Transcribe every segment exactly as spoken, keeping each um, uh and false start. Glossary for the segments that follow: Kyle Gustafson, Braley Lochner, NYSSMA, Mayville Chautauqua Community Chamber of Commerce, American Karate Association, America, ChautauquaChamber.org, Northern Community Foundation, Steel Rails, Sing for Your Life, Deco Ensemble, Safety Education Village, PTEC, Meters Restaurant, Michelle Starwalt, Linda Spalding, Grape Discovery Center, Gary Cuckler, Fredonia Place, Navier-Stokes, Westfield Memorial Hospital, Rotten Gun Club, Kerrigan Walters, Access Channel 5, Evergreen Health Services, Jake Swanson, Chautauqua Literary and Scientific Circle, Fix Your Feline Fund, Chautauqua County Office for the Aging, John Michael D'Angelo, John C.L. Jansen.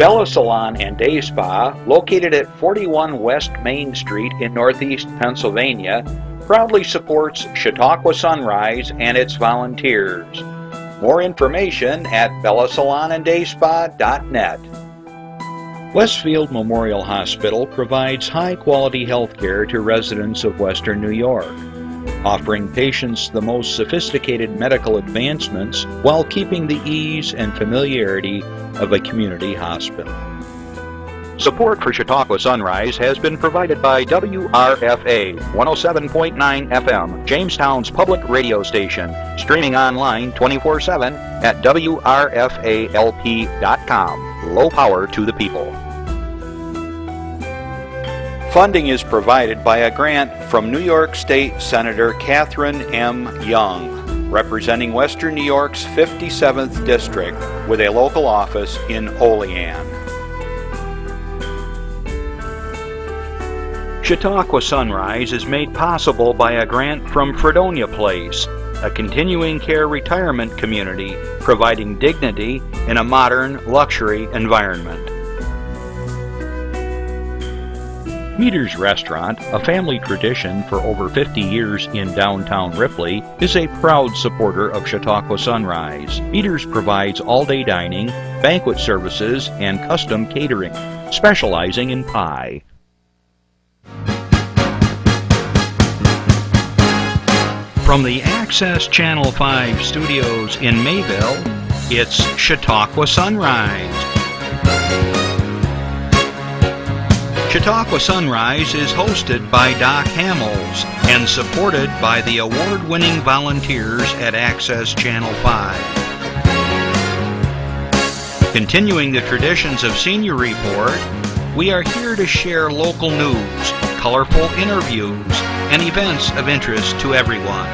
Bella Salon and Day Spa, located at forty-one West Main Street in Northeast Pennsylvania, proudly supports Chautauqua Sunrise and its volunteers. More information at bella salon and day spa dot net. Westfield Memorial Hospital provides high-quality health care to residents of Western New York, offering patients the most sophisticated medical advancements while keeping the ease and familiarity of a community hospital. Support for Chautauqua Sunrise has been provided by W R F A one oh seven point nine F M, Jamestown's public radio station, streaming online twenty-four seven at W R F A L P dot com. Low power to the people. Funding is provided by a grant from New York State Senator Catherine M. Young, representing Western New York's fifty-seventh District with a local office in Olean. Chautauqua Sunrise is made possible by a grant from Fredonia Place, a continuing care retirement community providing dignity in a modern luxury environment. Meters Restaurant, a family tradition for over fifty years in downtown Ripley, is a proud supporter of Chautauqua Sunrise. Meters provides all-day dining, banquet services, and custom catering, specializing in pie. From the Access Channel five studios in Mayville, it's Chautauqua Sunrise. Chautauqua Sunrise is hosted by Doc Hamels and supported by the award-winning volunteers at Access Channel five. Continuing the traditions of Senior Report, we are here to share local news, colorful interviews, and events of interest to everyone.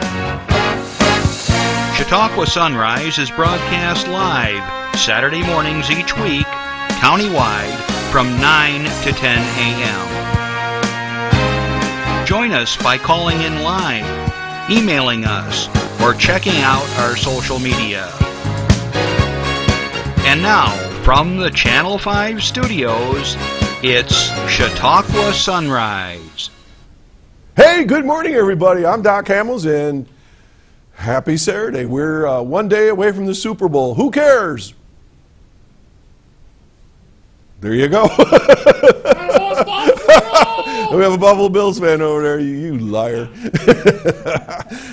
Chautauqua Sunrise is broadcast live Saturday mornings each week, countywide, from nine to ten a m Join us by calling in live, emailing us, or checking out our social media. And now, from the Channel five studios, it's Chautauqua Sunrise. Hey, good morning, everybody. I'm Doc Hamels, and happy Saturday. We're uh, one day away from the Super Bowl. Who cares? There you go. We have a Buffalo Bills fan over there, you, you liar.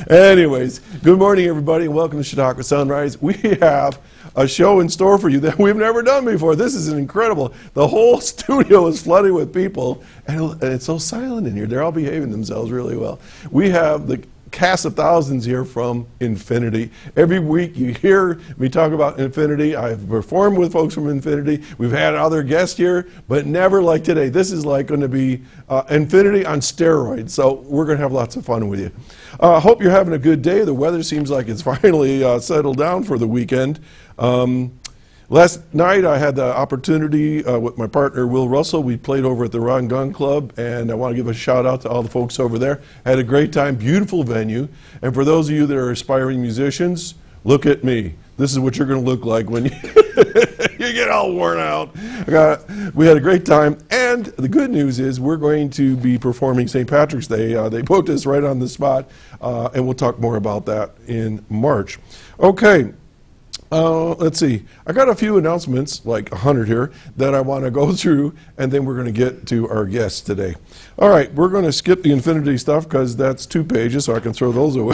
Anyways, good morning, everybody, and welcome to Chautauqua Sunrise. We have a show in store for you that we've never done before. This is incredible. The whole studio is flooded with people, and it's so silent in here. They're all behaving themselves really well. We have the cast of thousands here from Infinity. Every week you hear me talk about Infinity. I've performed with folks from Infinity. We've had other guests here, but never like today. This is like going to be uh, Infinity on steroids, so we're going to have lots of fun with you. I uh, hope you're having a good day. The weather seems like it's finally uh, settled down for the weekend. Um, Last night I had the opportunity uh, with my partner Will Russell. We played over at the Rotten Gun Club, and I want to give a shout out to all the folks over there. Had a great time, beautiful venue. And for those of you that are aspiring musicians, look at me. This is what you're going to look like when you, you get all worn out. Uh, we had a great time, and the good news is we're going to be performing Saint Patrick's Day. Uh, they booked us right on the spot, uh, and we'll talk more about that in March. Okay. Uh, let's see. I got a few announcements, like a hundred here, that I want to go through, and then we're going to get to our guests today. All right, we're going to skip the Infinity stuff because that's two pages, so I can throw those away.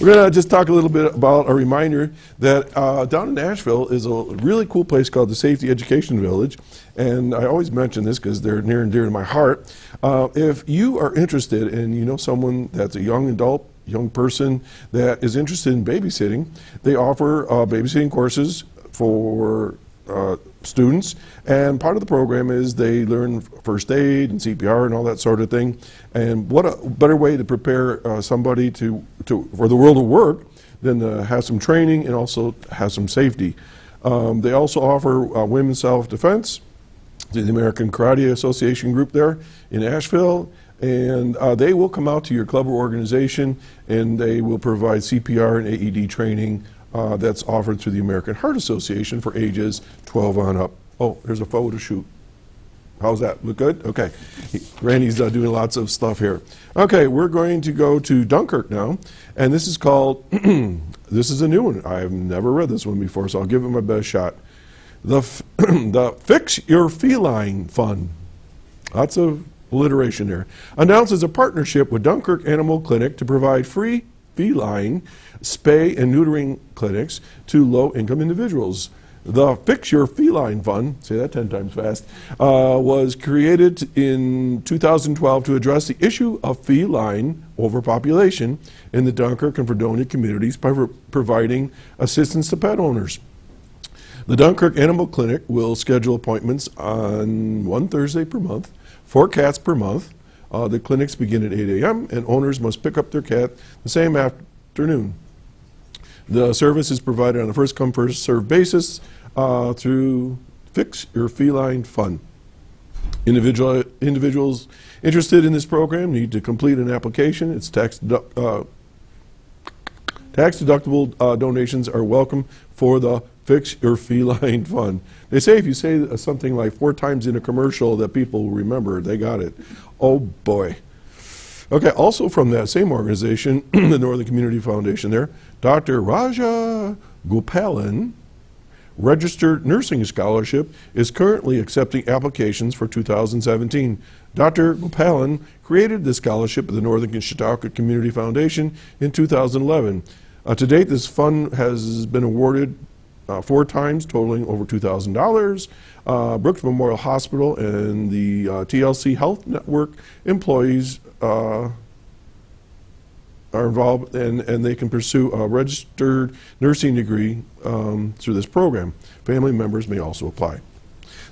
We're going to just talk a little bit about a reminder that uh, down in Nashville is a really cool place called the Safety Education Village, and I always mention this because they're near and dear to my heart. Uh, if you are interested and you know someone that's a young adult, young person that is interested in babysitting, they offer uh, babysitting courses for uh, students, and part of the program is they learn first aid and C P R and all that sort of thing. And what a better way to prepare uh, somebody to, to for the world of work than to have some training and also have some safety. Um, they also offer uh, women's self-defense, the American Karate Association group there in Asheville. And uh, they will come out to your club or organization, and they will provide C P R and A E D training uh, that's offered through the American Heart Association for ages twelve on up. oh, here's a photo shoot. How's that? Look good? Okay. He, Randy's uh, doing lots of stuff here. Okay, we're going to go to Dunkirk now, and this is called, this is a new one. I have never read this one before, so I'll give it my best shot. The, f the Fix Your Feline Fund. Lots of alliteration there. Announces a partnership with Dunkirk Animal Clinic to provide free feline spay and neutering clinics to low-income individuals. The Fix Your Feline Fund, say that ten times fast, uh, was created in two thousand twelve to address the issue of feline overpopulation in the Dunkirk and Fredonia communities by providing assistance to pet owners. The Dunkirk Animal Clinic will schedule appointments on one Thursday per month, four cats per month. Uh, the clinics begin at eight A M and owners must pick up their cat the same afternoon. The service is provided on a first-come, first-served basis uh, through Fix Your Feline Fund. Individual, individuals interested in this program need to complete an application. It's tax, uh, tax-deductible uh, donations are welcome for the Fix Your Feline Fund. They say if you say something like four times in a commercial that people will remember, they got it. Oh, boy. Okay, also from that same organization, the Northern Community Foundation there, Doctor Raja Gopalan, registered nursing scholarship, is currently accepting applications for two thousand seventeen. Doctor Gopalan created this scholarship at the Northern Chautauqua Community Foundation in two thousand eleven. Uh, to date, this fund has been awarded uh, four times, totaling over two thousand dollars. Uh, Brooks Memorial Hospital and the uh, T L C Health Network employees Uh, are involved, and, and they can pursue a registered nursing degree um, through this program. Family members may also apply.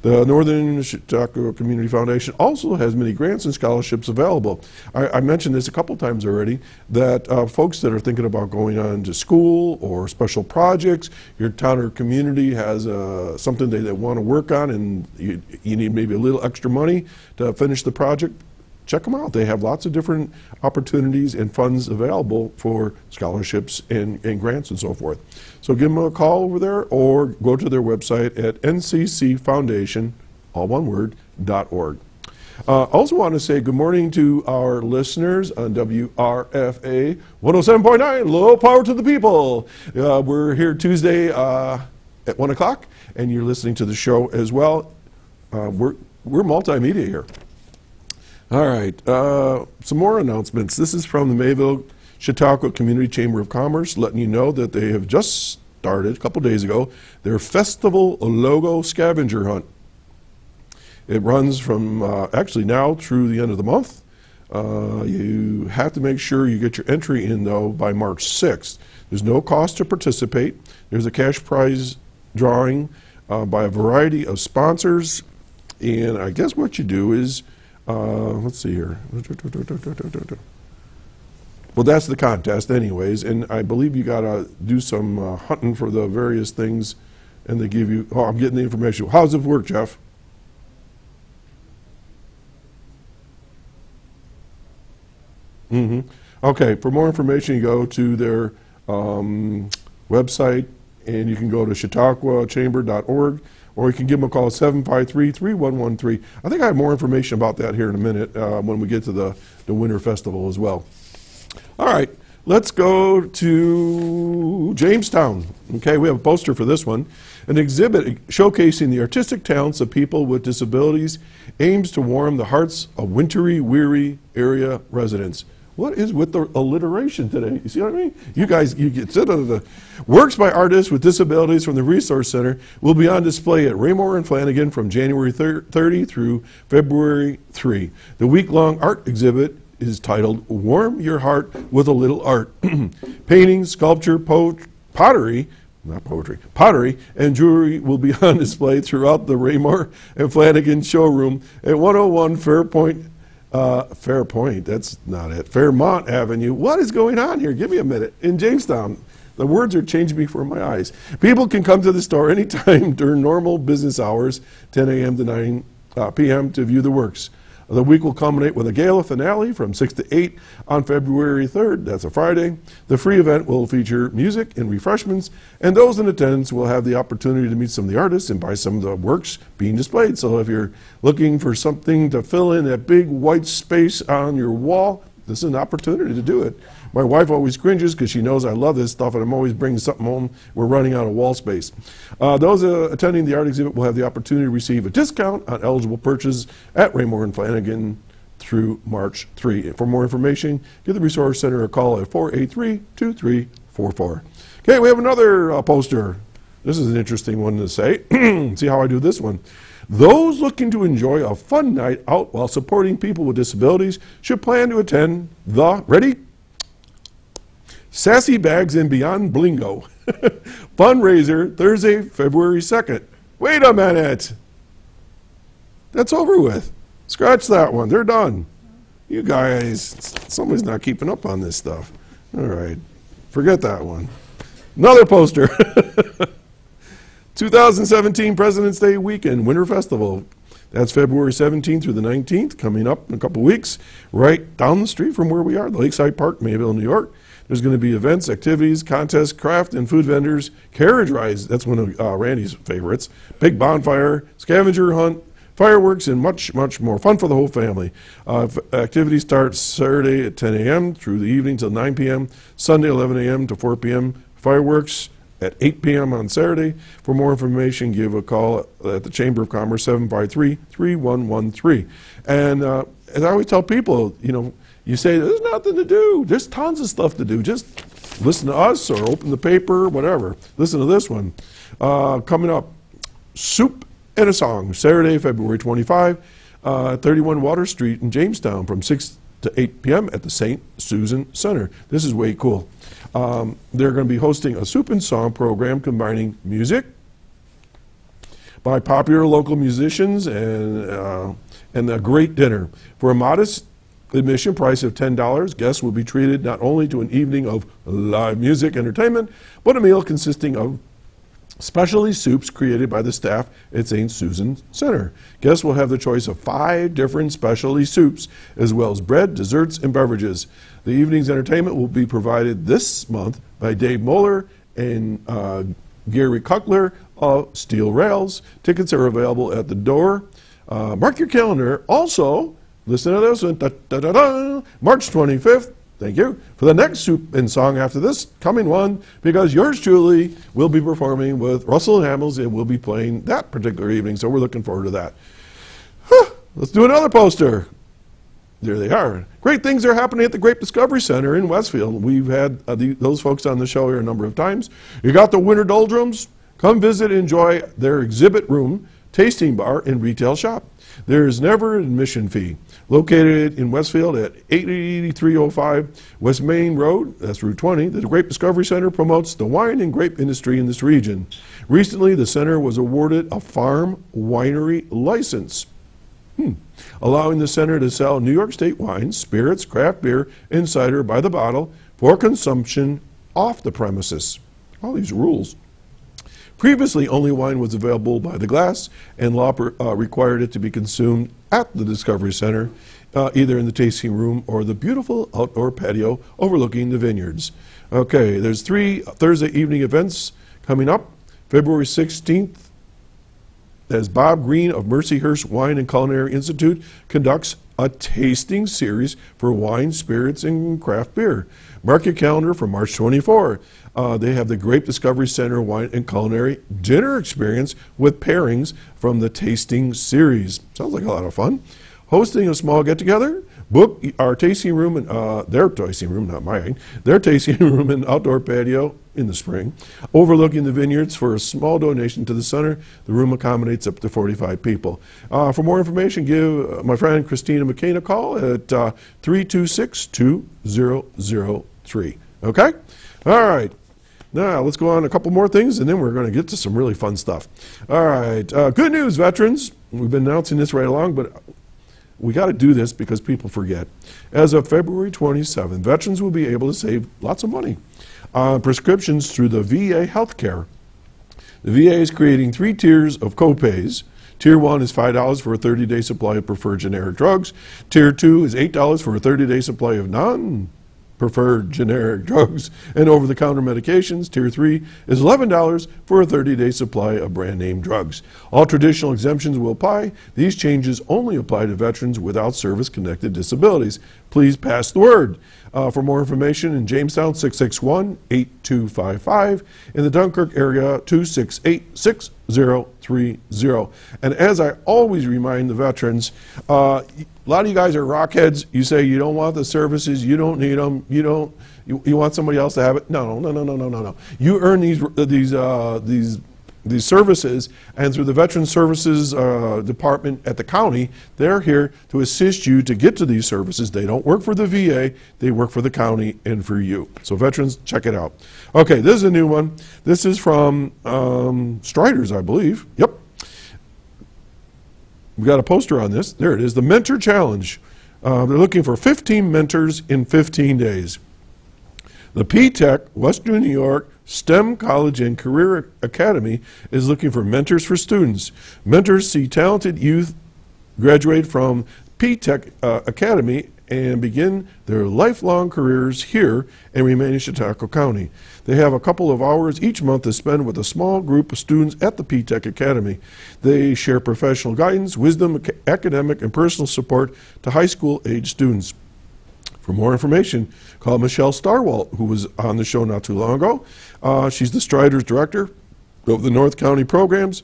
The Northern Chautauqua Community Foundation also has many grants and scholarships available. I, I mentioned this a couple times already, that uh, folks that are thinking about going on to school or special projects, your town or community has uh, something they, they want to work on, and you, you need maybe a little extra money to finish the project, check them out. They have lots of different opportunities and funds available for scholarships and, and grants and so forth. So give them a call over there or go to their website at nccfoundation, all one word, dot org. Uh, also want to say good morning to our listeners on W R F A one oh seven point nine, low power to the people. Uh, we're here Tuesday uh, at one o'clock, and you're listening to the show as well. Uh, we're, we're multimedia here. All right, uh, some more announcements. This is from the Mayville Chautauqua Community Chamber of Commerce, letting you know that they have just started, a couple days ago, their Festival Logo Scavenger Hunt. It runs from uh, actually now through the end of the month. Uh, you have to make sure you get your entry in, though, by March sixth. There's no cost to participate. There's a cash prize drawing uh, by a variety of sponsors. And I guess what you do is, Uh, let's see here. Well, that's the contest anyways, and I believe you got to do some uh, hunting for the various things, and they give you, oh, I'm getting the information. How does it work, Jeff? Mm-hmm. Okay, for more information, you go to their um, website, and you can go to chautauqua chamber dot org. Or you can give them a call at seven five three, three one one three. I think I have more information about that here in a minute uh, when we get to the, the Winter Festival as well. All right, let's go to Jamestown. Okay, we have a poster for this one. An exhibit showcasing the artistic talents of people with disabilities aims to warm the hearts of wintry, weary area residents. What is with the alliteration today? You see what I mean? You guys, you get to the works by artists with disabilities from the Resource Center will be on display at Raymore and Flanagan from January thirtieth through February third. The week-long art exhibit is titled "Warm Your Heart with a Little Art." Painting, sculpture, po pottery, not poetry, pottery, and jewelry will be on display throughout the Raymore and Flanagan showroom at one oh one Fairpoint. Uh, Fairpoint, that's not it. Fairmont Avenue. What is going on here? Give me a minute. In Jamestown, the words are changing before my eyes. People can come to the store anytime during normal business hours, ten A M to nine P M to view the works. The week will culminate with a gala finale from six to eight on February third. That's a Friday. The free event will feature music and refreshments, and those in attendance will have the opportunity to meet some of the artists and buy some of the works being displayed. So if you're looking for something to fill in that big white space on your wall, this is an opportunity to do it. My wife always cringes because she knows I love this stuff, and I'm always bringing something home. We're running out of wall space. Uh, those uh, attending the art exhibit will have the opportunity to receive a discount on eligible purchases at Raymore and Flanagan through March third. For more information, give the Resource Center a call at four eight three, two three four four. Okay, we have another uh, poster. This is an interesting one to say. See how I do this one. Those looking to enjoy a fun night out while supporting people with disabilities should plan to attend the, ready? Sassy Bags and Beyond Blingo fundraiser Thursday, February second. Wait a minute. That's over with. Scratch that one. They're done. You guys, somebody's not keeping up on this stuff. All right. Forget that one. Another poster. two thousand seventeen President's Day Weekend Winter Festival. That's February seventeenth through the nineteenth, coming up in a couple weeks, right down the street from where we are, the Lakeside Park, Mayville, New York. There's going to be events, activities, contests, craft and food vendors, carriage rides, that's one of uh, Randy's favorites, big bonfire, scavenger hunt, fireworks, and much, much more. Fun for the whole family. Uh, activities start Saturday at ten A M through the evening till nine P M, Sunday eleven A M to four P M, fireworks at eight P M on Saturday. For more information, give a call at the Chamber of Commerce, seven five three, three one one three. And uh, as I always tell people, you know, you say, there's nothing to do. There's tons of stuff to do. Just listen to us or open the paper, whatever. Listen to this one. Uh, coming up, Soup and a Song, Saturday, February twenty-fifth, uh, thirty-one Water Street in Jamestown from six to eight P M at the Saint Susan Center. This is way cool. Um, they're going to be hosting a Soup and Song program combining music by popular local musicians and, uh, and a great dinner. For a modest admission price of ten dollars, guests will be treated not only to an evening of live music entertainment, but a meal consisting of specialty soups created by the staff at Saint Susan Center. Guests will have the choice of five different specialty soups, as well as bread, desserts, and beverages. The evening's entertainment will be provided this month by Dave Moeller and uh, Gary Cuckler of Steel Rails. Tickets are available at the door. Uh, mark your calendar. Also, listen to this one, da, da, da, da. March twenty-fifth, thank you, for the next Soup and Song after this coming one, because yours truly will be performing with Russell and Hamels, and we'll be playing that particular evening, so we're looking forward to that. Huh, let's do another poster. There they are. Great things are happening at the Grape Discovery Center in Westfield. We've had uh, the, those folks on the show here a number of times. You got the Winter Doldrums. Come visit and enjoy their exhibit room, tasting bar, and retail shop. There is never an admission fee. Located in Westfield at eighty-three oh five West Main Road, that's Route twenty, the Grape Discovery Center promotes the wine and grape industry in this region. Recently, the center was awarded a farm winery license, hmm. allowing the center to sell New York State wines, spirits, craft beer, and cider by the bottle for consumption off the premises. All these rules. Previously, only wine was available by the glass, and law per, uh, required it to be consumed at the Discovery Center, uh, either in the tasting room or the beautiful outdoor patio overlooking the vineyards. Okay, there's three Thursday evening events coming up. February sixteenth, as Bob Green of Mercyhurst Wine and Culinary Institute conducts a tasting series for wine, spirits, and craft beer. Mark your calendar for March twenty-fourth. Uh, they have the Grape Discovery Center Wine and Culinary Dinner Experience with pairings from the tasting series. Sounds like a lot of fun. Hosting a small get-together. Book our tasting room, and, uh, their tasting room, not mine, their tasting room and outdoor patio in the spring, overlooking the vineyards for a small donation to the center. The room accommodates up to forty-five people. Uh, for more information, give my friend Christina McCain a call at uh, three two six, two zero zero three. Okay? All right. Now, let's go on a couple more things, and then we're going to get to some really fun stuff. All right. Uh, good news, veterans. We've been announcing this right along, but we got to do this because people forget. As of February twenty-seventh, veterans will be able to save lots of money on prescriptions through the V A healthcare. The V A is creating three tiers of copays Tier one is five dollars for a thirty-day supply of preferred generic drugs. Tier two is eight dollars for a thirty-day supply of non-preferred generic drugs and over-the-counter medications. Tier three is eleven dollars for a thirty-day supply of brand-name drugs. All traditional exemptions will apply. These changes only apply to veterans without service-connected disabilities. Please pass the word. Uh, for more information, in Jamestown, six six one, eight two five five. In the Dunkirk area, two six eight, six zero three zero. And as I always remind the veterans, uh, a lot of you guys are rockheads. You say you don't want the services, you don't need them, you don't, you, you want somebody else to have it. No, no, no, no, no, no, no. You earn these, these, uh, these, these services, and through the Veteran Services uh, Department at the county, they're here to assist you to get to these services. They don't work for the V A, they work for the county and for you. So veterans, check it out. Okay, this is a new one. This is from um, Striders, I believe. Yep. We got a poster on this. There it is, the Mentor Challenge. Uh, they're looking for fifteen mentors in fifteen days. The P TEC, Western New York, STEM College and Career Academy is looking for mentors for students. Mentors see talented youth graduate from P TEC uh, Academy and begin their lifelong careers here and remain in Chautauqua County. They have a couple of hours each month to spend with a small group of students at the P TEC Academy. They share professional guidance, wisdom, ac academic, and personal support to high school age students. For more information, call Michelle Starwalt, who was on the show not too long ago. Uh, she's the Striders Director of the North County Programs.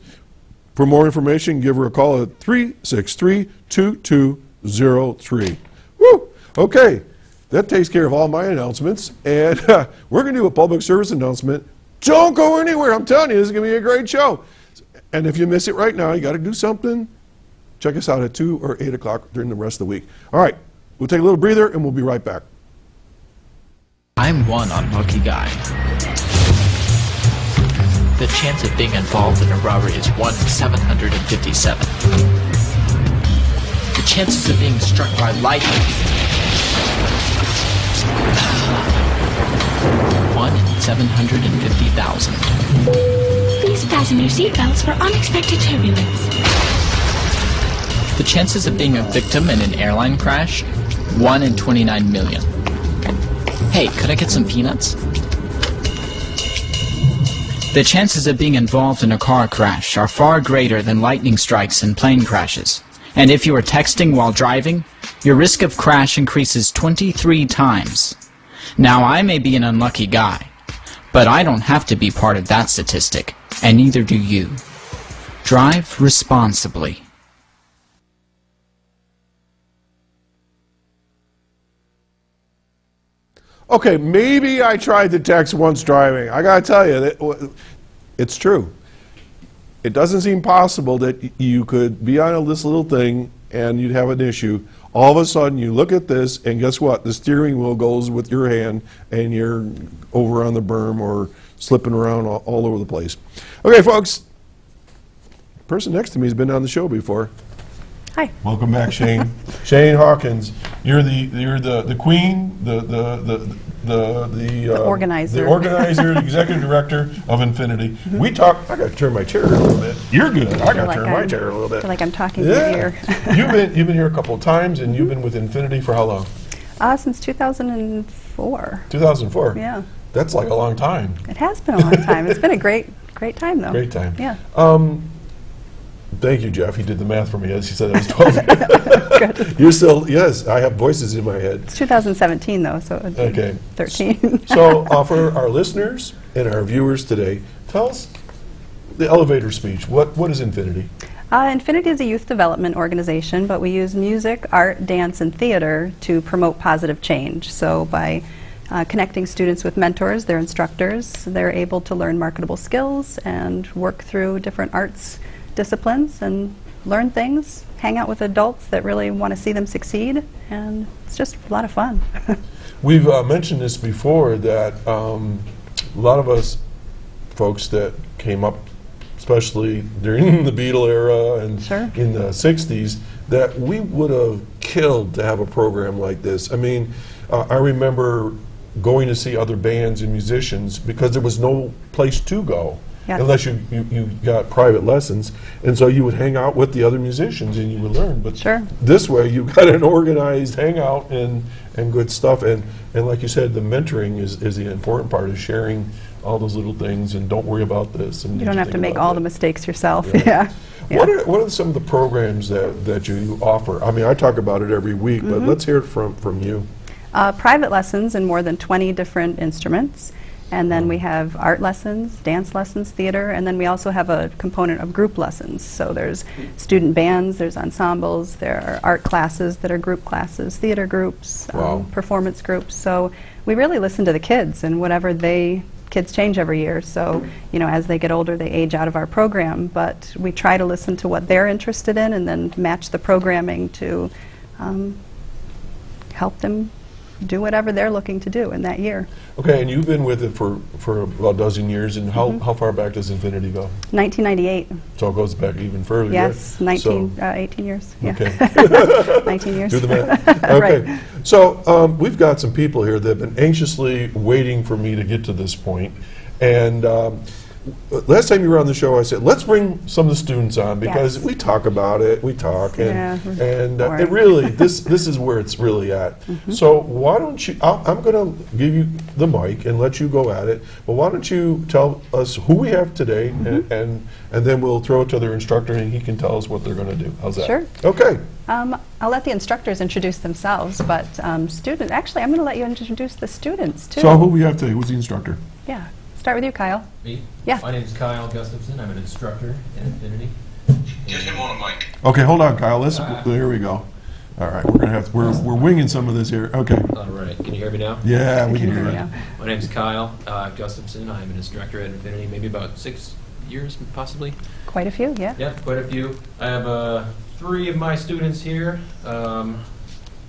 For more information, give her a call at three six three, two two zero three. Woo! Okay, that takes care of all my announcements. And uh, we're going to do a public service announcement. Don't go anywhere. I'm telling you, this is going to be a great show. And if you miss it right now, you got to do something. Check us out at two or eight o'clock during the rest of the week. All right. We'll take a little breather, and we'll be right back. I'm one unlucky guy. The chance of being involved in a robbery is one in seven hundred fifty-seven. The chances of being struck by lightning, one in seven hundred fifty thousand. Please fasten your seatbelts for unexpected turbulence. The chances of being a victim in an airline crash, one in twenty-nine million. Hey, could I get some peanuts? The chances of being involved in a car crash are far greater than lightning strikes and plane crashes. And if you are texting while driving, your risk of crash increases twenty-three times. Now, I may be an unlucky guy, but I don't have to be part of that statistic, and neither do you. Drive responsibly. Okay, maybe I tried to text once driving. I gotta tell you, it's true. It doesn't seem possible that you could be on this little thing and you'd have an issue. All of a sudden, you look at this, and guess what? The steering wheel goes with your hand, and you're over on the berm or slipping around all, all over the place. Okay, folks, the person next to me has been on the show before. Hi. Welcome back, Shane. Shane Hawkins, you're the you're the the queen, the the the the the, uh, the organizer, the organizer, executive director of Infinity. Mm-hmm. We talk. I got to turn my chair a little bit. You're good. I, I got to like turn I'm, my chair a little bit. Feel like I'm talking yeah. to you here. You've been you've been here a couple of times, and mm-hmm. you've been with Infinity for how long? Uh, since two thousand four. two thousand four. Yeah. That's like a long time. It has been a long time. It's been a great great time though. Great time. Yeah. Um, Thank you, Jeff. He did the math for me. As he said, I was twelve. You're still, yes, I have voices in my head. It's two thousand seventeen, though, so it's okay. thirteen. So uh, for our listeners and our viewers today, tell us the elevator speech. What What is Infinity? Uh, Infinity is a youth development organization, but we use music, art, dance, and theater to promote positive change. So by Uh, connecting students with mentors, their instructors, they're able to learn marketable skills and work through different arts disciplines and learn things, hang out with adults that really want to see them succeed, and it's just a lot of fun. We've uh, mentioned this before that um, a lot of us folks that came up, especially during the Beatle era and sure. in the sixties, that we would have killed to have a program like this. I mean, uh, I remember going to see other bands and musicians because there was no place to go. yes. unless you, you, you got private lessons. And so you would hang out with the other musicians and you would learn. But sure. this way you got an organized hangout and, and good stuff. And, and like you said, the mentoring is, is the important part, is sharing all those little things and don't worry about this. And you don't have to make all that. the mistakes yourself. Yeah. yeah. yeah. What, are, what are some of the programs that, that you offer? I mean, I talk about it every week, mm-hmm. but let's hear it from, from you. Uh, private lessons in more than twenty different instruments. And then we have art lessons, dance lessons, theater, and then we also have a component of group lessons. So there's student bands, there's ensembles, there are art classes that are group classes, theater groups, wow. um, performance groups. So we really listen to the kids and whatever they, kids change every year. So, you know, as they get older, they age out of our program, but we try to listen to what they're interested in and then match the programming to um, help them do whatever they're looking to do in that year. Okay, and you've been with it for, for about a dozen years, and how, mm-hmm. how far back does Infinity go? nineteen ninety-eight. So it goes back even further. Yes, right? nineteen, so uh, eighteen years. Okay. Yeah. nineteen years. Do the math. Okay. Right. So um, we've got some people here that have been anxiously waiting for me to get to this point, and um, last time you were on the show, I said, let's bring some of the students on because yes. we talk about it, we talk, and, yeah, and uh, it really, this this is where it's really at. Mm-hmm. So why don't you, I'll, I'm going to give you the mic and let you go at it, but why don't you tell us who we have today, mm-hmm. and, and, and then we'll throw it to their instructor and he can tell us what they're going to do. How's that? Sure. Okay. Um, I'll let the instructors introduce themselves, but um, student, actually, I'm going to let you introduce the students, too. So who we have today, who's the instructor? Yeah. Start with you, Kyle. Me? Yeah. My name is Kyle Gustafson. I'm an instructor at Infinity. Get him on a mic. Okay, hold on, Kyle. Let's, uh, here we go. All right, we're gonna have to, we're we're winging some of this here. Okay. All right. Can you hear me now? Yeah, we can, can hear you. Now. My name is Kyle uh, Gustafson. I'm an instructor at Infinity. Maybe about six years, possibly. Quite a few, yeah. Yeah, quite a few. I have uh, three of my students here. Um,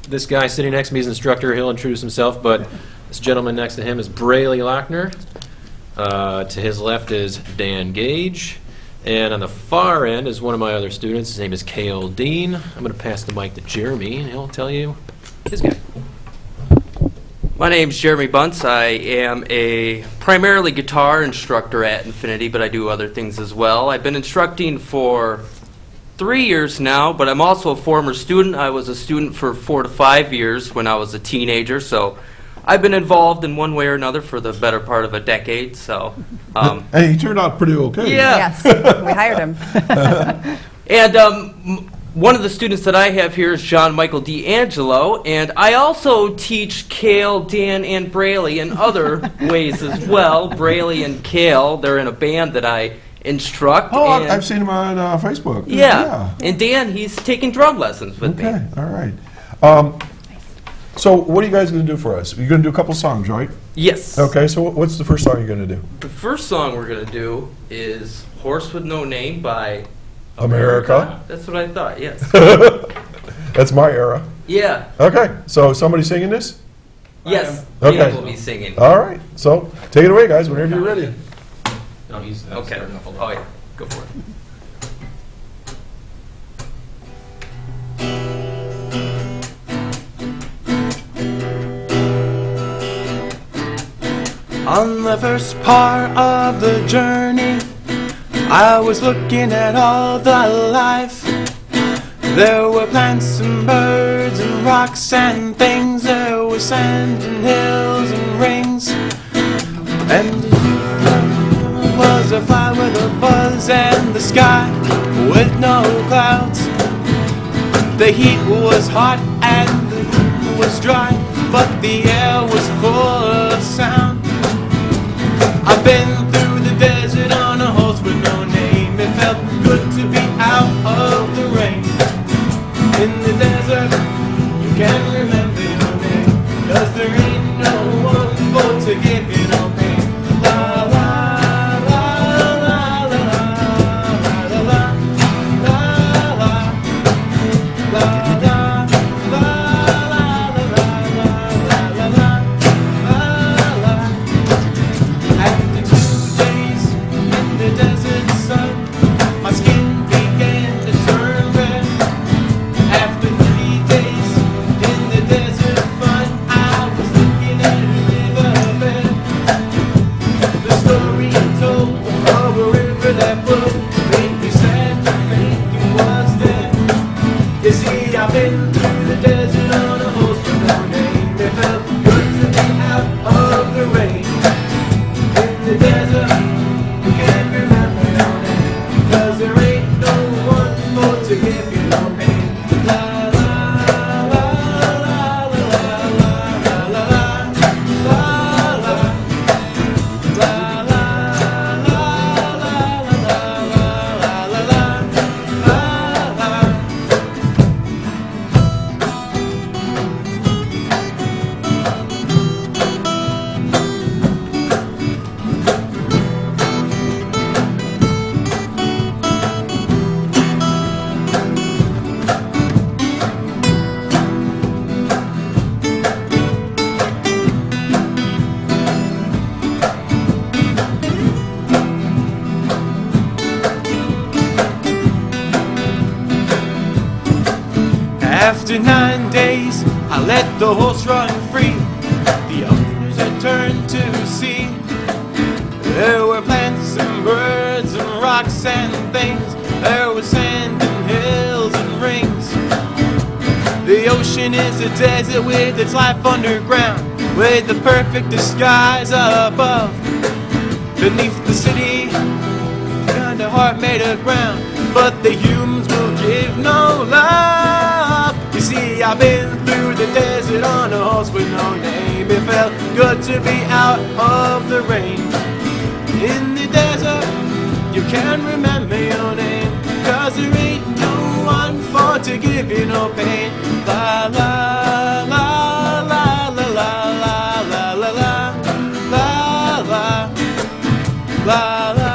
this guy sitting next to me is an instructor. He'll introduce himself, but this gentleman next to him is Braley Lochner. Uh, to his left is Dan Gage, and on the far end is one of my other students. His name is Kayle Dean. I'm going to pass the mic to Jeremy, and he'll tell you his guy. My name's Jeremy Bunce. I am a primarily guitar instructor at Infinity, but I do other things as well. I've been instructing for three years now, but I'm also a former student. I was a student for four to five years when I was a teenager, so I've been involved in one way or another for the better part of a decade, so. Um, and he turned out pretty okay. Yeah. Yes, we hired him. And um, one of the students that I have here is John Michael D'Angelo, and I also teach Kayle, Dan, and Braley in other ways as well. Braley and Kayle, they're in a band that I instruct. Oh, and I've seen him on uh, Facebook. Yeah. yeah, and Dan, he's taking drum lessons with okay. me. Okay, all right. Um, So what are you guys going to do for us? You're going to do a couple songs, right? Yes. Okay, so what's the first song you're going to do? The first song we're going to do is Horse With No Name by America. America. That's what I thought, yes. That's my era. Yeah. Okay, so somebody singing this? Yes. Okay. Dan will be singing. All right, so take it away, guys, whenever you're ready. No, he's okay. Oh, yeah. Go for it. On the first part of the journey, I was looking at all the life. There were plants and birds and rocks and things. There were sand and hills and rings. And it was a fly with a buzz and the sky with no clouds. The heat was hot and the wind was dry, but the air was full of sound. I've been through the desert on a horse with no name. It felt good to be out of the rain. In the desert, you can remember your name, 'cause there ain't no one for to give you no pain. La la la la la la la la la la la la la la la la la la. Just After nine days, I let the horse run free. The others returned to see. There were plants and birds and rocks and things. There was sand and hills and rings. The ocean is a desert with its life underground, with the perfect disguise above. Beneath the city, kind of heart made of ground, but the humans will give no love. You see, I've been through the desert on a horse with no name. It felt good to be out of the rain. In the desert, you can remember your name, 'cause there ain't no one for to give you no pain. La la la la la la la la la la la la la la.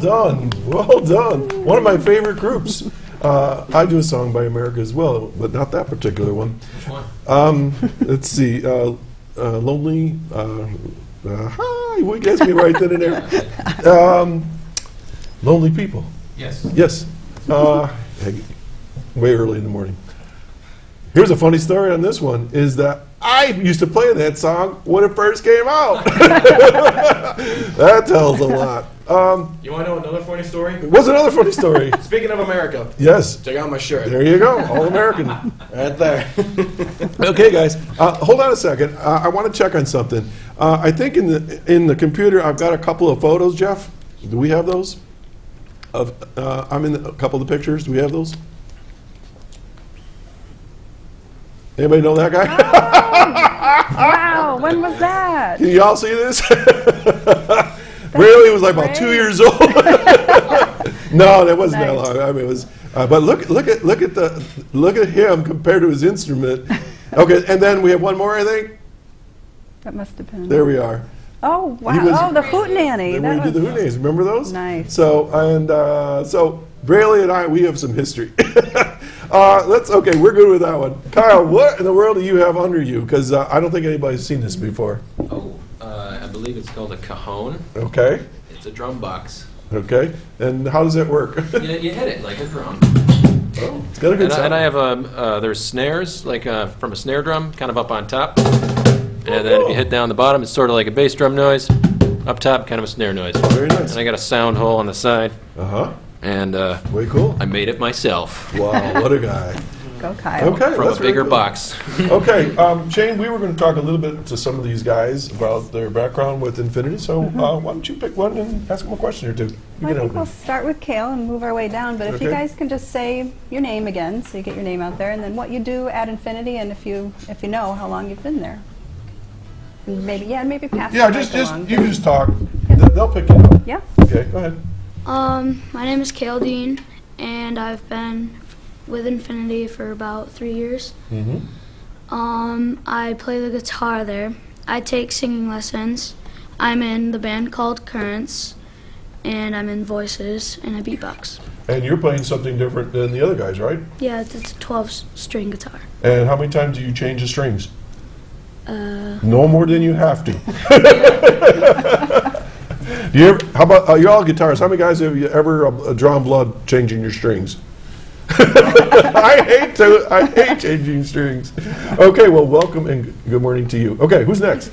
Done. Well done. One of my favorite groups. Uh, I do a song by America as well, but not that particular one. Which one? Um, let's see. Uh, uh, lonely. Uh, uh, hi. You guys be right then and there. Um, lonely people. Yes. Yes. Uh, way early in the morning. Here's a funny story on this one, is that I used to play that song when it first came out. That tells a lot. Um, you want to know another funny story? What's another funny story? Speaking of America. Yes. Check out my shirt. There you go. All American. Right there. Okay, guys. Uh, hold on a second. Uh, I want to check on something. Uh, I think in the, in the computer I've got a couple of photos, Jeff. Do we have those? Of uh, I'm in the, a couple of the pictures. Do we have those? Anybody know that guy? Wow. Wow, when was that? Can you all see this? Braley was like about two years old. No, that wasn't nice. That long. I mean, it was. Uh, but look, look at, look at the, look at him compared to his instrument. Okay, and then we have one more, I think. That must have been. There we are. Oh wow! Was, oh, the hootenanny. Then that we did the hootenannies. Remember those? Nice. So and uh, so, Braley and I, we have some history. Uh, let's okay. We're good with that one. Kyle, what in the world do you have under you? Because uh, I don't think anybody's seen this before. Oh, uh, I believe it's called a cajon. Okay. It's a drum box. Okay. And how does it work? you, you hit it like a drum. Oh, it's got a good and sound. I, and I have um, uh, there's snares like uh, from a snare drum, kind of up on top, and oh, then oh. if you hit down the bottom, it's sort of like a bass drum noise. Up top, kind of a snare noise. Very nice. And I got a sound hole on the side. Uh huh. And uh, way cool. I made it myself. Wow, what a guy. Go Kyle. Okay, from a bigger box. Okay, um, Shane, we were going to talk a little bit to some of these guys about their background with Infinity, so mm -hmm. uh, why don't you pick one and ask them a question or two. You well, I think we'll start with Kayle and move our way down, but okay. if you guys can just say your name again, so you get your name out there, and then what you do at Infinity, and if you if you know how long you've been there. And maybe, yeah, maybe pass Yeah, just, just you just talk. Okay. They'll pick you up. Yeah. Okay, go ahead. Um, my name is Kayle Dean, and I've been with Infinity for about three years. Mm-hmm. um, I play the guitar there. I take singing lessons. I'm in the band called Currents, and I'm in voices, and I beatbox. And you're playing something different than the other guys, right? Yeah, it's, it's a twelve-string guitar. And how many times do you change the strings? Uh, no more than you have to. Do you ever, how about uh, you're all guitarists? How many guys have you ever uh, drawn blood changing your strings? I hate to. I hate changing strings. Okay, well, welcome and good morning to you. Okay, who's next?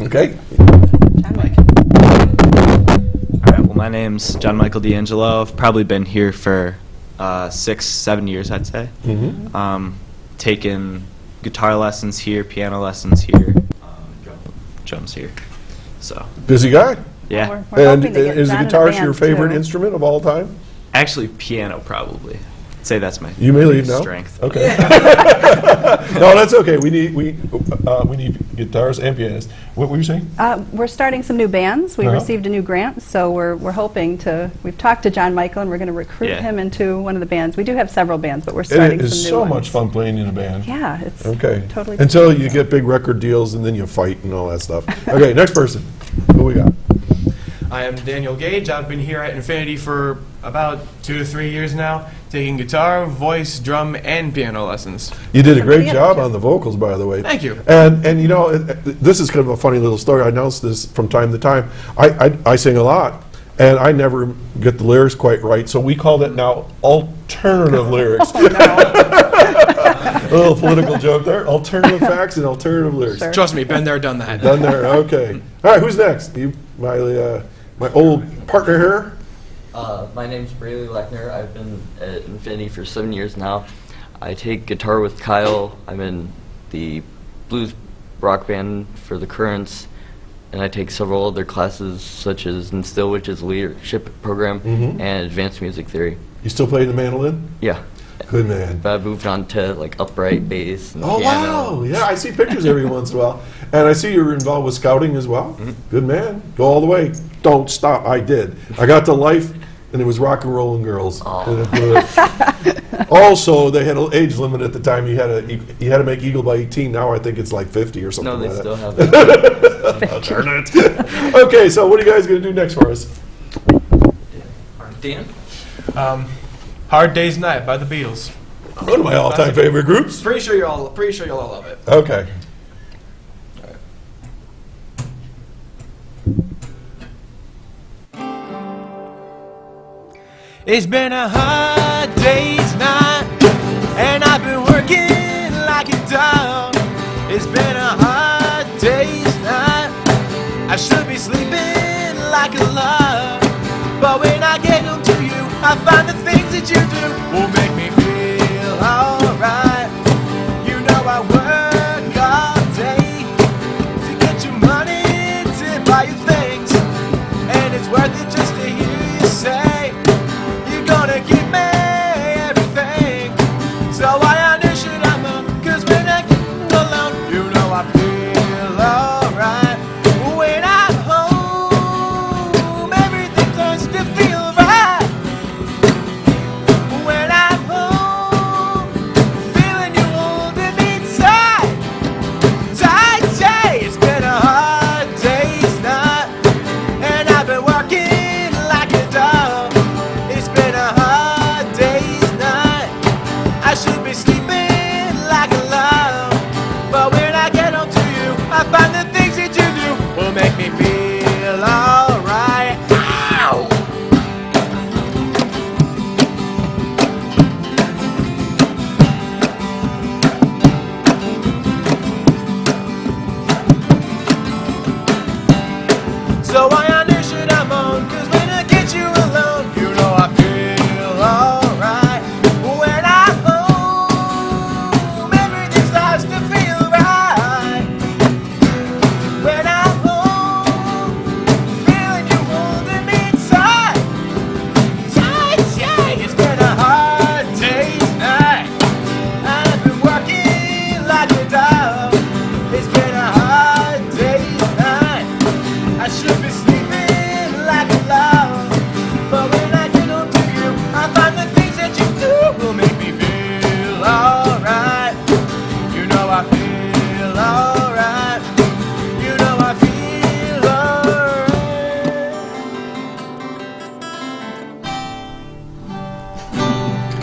Okay. John Mike. All right. Well, my name's John Michael D'Angelo. I've probably been here for uh, six, seven years, I'd say. Mm-hmm. Um, taken guitar lessons here, piano lessons here, um, drum, drums here. So busy guy. Yeah. Well, we're, we're and is the guitar your favorite too. instrument of all time? Actually, piano probably. say that's my you may leave now? Strength. Okay. No, that's okay. We need we uh, we need guitarists and pianists. What were you saying? Uh, we're starting some new bands. We uh-huh. received a new grant, so we're we're hoping to. We've talked to John Michael, and we're going to recruit yeah. him into one of the bands. We do have several bands, but we're starting. It is some new so ones. much fun playing in a band. Yeah, it's okay. Totally. Until you get big record deals, and then you fight and all that stuff. Okay, next person. Who we got? I am Daniel Gage. I've been here at Infinity for about two to three years now, taking guitar, voice, drum, and piano lessons. You did a great job on the vocals, by the way. Thank you. And and you know, it, it, this is kind of a funny little story. I announce this from time to time. I, I, I sing a lot, and I never get the lyrics quite right, so we call that now alternative lyrics. Oh, no. A little political joke there. Alternative facts and alternative lyrics. Sure. Trust me, been there, done that. Done there, okay. All right, who's next? You, my... Uh, My old partner here. Uh, my name's Braley Lochner. I've been at Infinity for seven years now. I take guitar with Kyle. I'm in the blues rock band for the Currents, and I take several other classes such as in Still Witch's leadership program mm-hmm. and advanced music theory. You still play the mandolin? Yeah. Good man. But I moved on to like upright bass and oh piano. Wow! Yeah, I see pictures every once in a while, and I see you're involved with scouting as well. Mm-hmm. Good man. Go all the way. Don't stop. I did. I got to life, and it was rock and roll and girls. Oh. Also, they had an age limit at the time. You had to you, you had to make Eagle by eighteen. Now I think it's like fifty or something. No, they like still that. have that. Okay, so what are you guys gonna do next for us? Dan. Um. Hard Day's Night by the Beatles. One of my all-time favorite groups. Pretty sure you all, pretty sure you'll all love it. Okay. All right. It's been a hard day's night, and I've been working like a dog. It's been a hard day's night. I should be sleeping like a log, but when I get home to you, I find the things that you do will make me feel alright. You know I work all day to get you money to buy you things, and it's worth it just to hear you say you're gonna give me everything. So I audition I'm up, cause when I get alone, you know I feel alright. When I'm home, everything starts to feel right.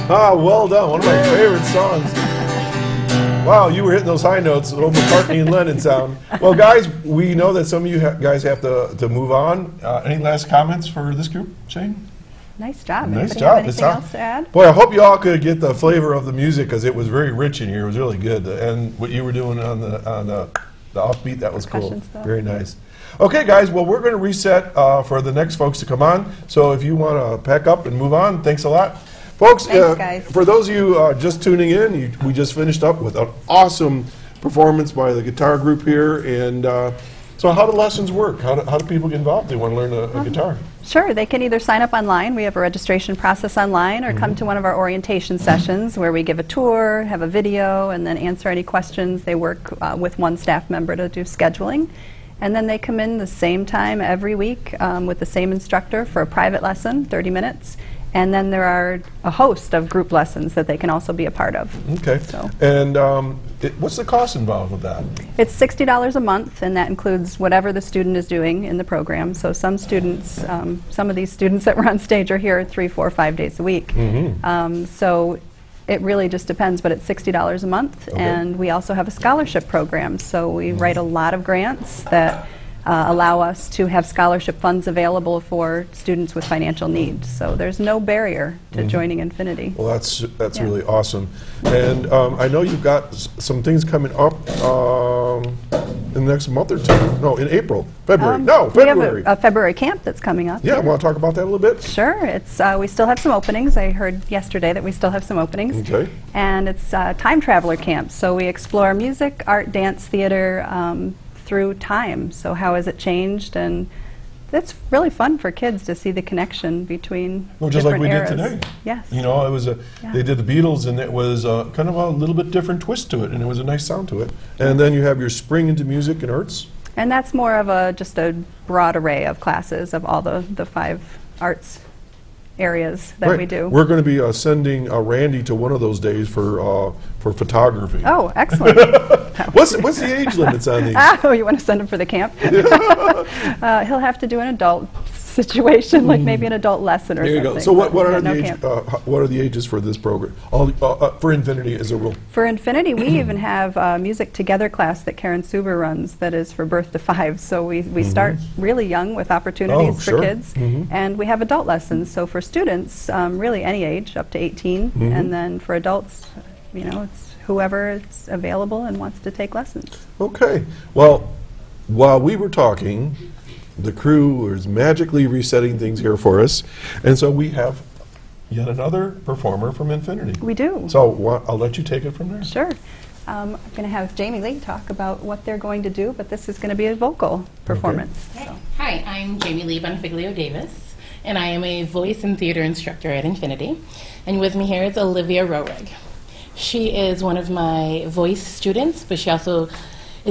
Ah, well done. One of my favorite songs. Wow, you were hitting those high notes, little McCartney and Lennon sound. Well, guys, we know that some of you ha guys have to, to move on. Uh, any last comments for this group, Shane? Nice job. Nice Anybody job. Anything else to add? Boy, I hope you all could get the flavor of the music because it was very rich in here. It was really good. And what you were doing on the on the, the offbeat, that was cool. Stuff. Very nice. Okay, guys, well, we're going to reset uh, for the next folks to come on. So if you want to pack up and move on, thanks a lot. Folks, Thanks, uh, for those of you uh, just tuning in, you, we just finished up with an awesome performance by the guitar group here. And uh, so how do lessons work? How do, how do people get involved if they want to learn a, a guitar? Sure, they can either sign up online, we have a registration process online, or mm-hmm. come to one of our orientation sessions where we give a tour, have a video, and then answer any questions. They work uh, with one staff member to do scheduling. And then they come in the same time every week um, with the same instructor for a private lesson, thirty minutes. And then there are a host of group lessons that they can also be a part of. Okay. So. And um, it, what's the cost involved with that? It's sixty dollars a month, and that includes whatever the student is doing in the program. So some students, um, some of these students that were on stage are here three, four, five days a week. Mm-hmm. um, so it really just depends, but it's sixty dollars a month. Okay. And we also have a scholarship program. So we mm-hmm. write a lot of grants that Uh, allow us to have scholarship funds available for students with financial needs. So there's no barrier to mm-hmm. joining Infinity. Well, that's that's yeah. really awesome. And um, I know you've got s some things coming up um, in the next month or two. No, in April, February. Um, no, February. We have a, a February camp that's coming up. Yeah, yeah. Want to talk about that a little bit? Sure. It's uh, we still have some openings. I heard yesterday that we still have some openings. Okay. And it's uh, time traveler camp. So we explore music, art, dance, theater. Um, through time, so how has it changed? And that's really fun for kids to see the connection between well, just different like we eras. Did today. Yes, you know, it was a yeah. they did the Beatles, and it was a, kind of a little bit different twist to it, and it was a nice sound to it. And then you have your spring into music and arts, and that's more of a just a broad array of classes of all the the five arts areas that right. we do. We're going to be uh, sending uh, Randy to one of those days for uh, for photography. Oh, excellent. what's what's the age limits on these? Oh, you want to send him for the camp? uh, he'll have to do an adult situation, mm. like maybe an adult lesson or there you something. Go. So what, what, are no age, uh, what are the ages for this program? All the, uh, uh, for Infinity is a rule. For Infinity, we even have a Music Together class that Karen Suber runs that is for birth to five. So we, we mm-hmm. start really young with opportunities oh, for sure. kids. Mm-hmm. And we have adult lessons. So for students, um, really any age, up to eighteen. Mm-hmm. And then for adults, you know, it's whoever is available and wants to take lessons. Okay. Well, while we were talking, the crew is magically resetting things here for us, and so we have yet another performer from Infinity. We do. So wha I'll let you take it from there. Sure. Um, I'm going to have Jamie Lee talk about what they're going to do, but this is going to be a vocal performance. Okay. So. Hi, I'm Jamie Lee Bonifiglio Davis, and I am a voice and theater instructor at Infinity. And with me here is Olivia Roerig. She is one of my voice students, but she also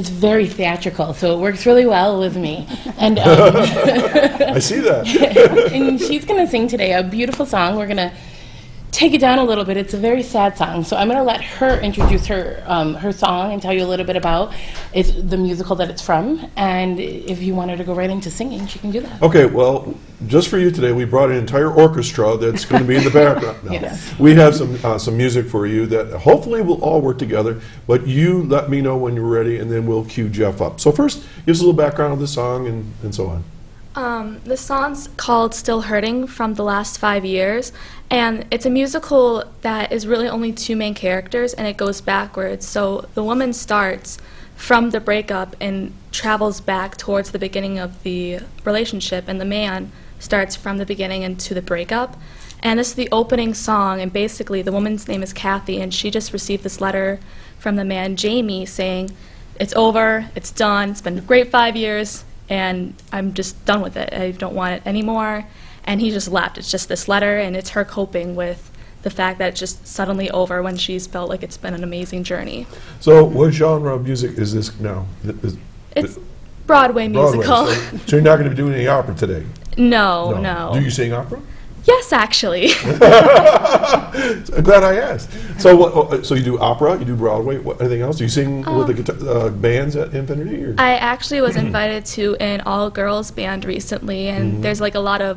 it's very theatrical, so it works really well with me. And um, I see that. And she's going to sing today a beautiful song. We're going to take it down a little bit. It's a very sad song, so I'm going to let her introduce her um, her song and tell you a little bit about it's the musical that it's from. And if you want her to go right into singing, she can do that. Okay. Well, just for you today, we brought an entire orchestra that's going to be in the background. No. Yes. We have some uh, some music for you that hopefully will all work together. But you let me know when you're ready, and then we'll cue Jeff up. So first, give us a little background of the song and and so on. Um, the song's called Still Hurting from The Last Five Years, and it's a musical that is really only two main characters, and it goes backwards. So the woman starts from the breakup and travels back towards the beginning of the relationship, and the man starts from the beginning and to the breakup. And this is the opening song, and basically the woman's name is Kathy, and she just received this letter from the man Jamie saying, it's over, it's done, it's been a great five years. And I'm just done with it. I don't want it anymore. And he just left. It's just this letter, and it's her coping with the fact that it's just suddenly over when she's felt like it's been an amazing journey. So what genre of music is this now? Is it's Broadway musical. Broadway, so, so you're not going to be doing any opera today? No, no, no. Do you sing opera? Yes, actually. I'm glad I asked. So, what, so you do opera, you do Broadway, what, anything else? Do you sing um, with the guitar, uh, bands at Infinity? Or? I actually was invited to an all-girls band recently, and mm-hmm. there's like a lot of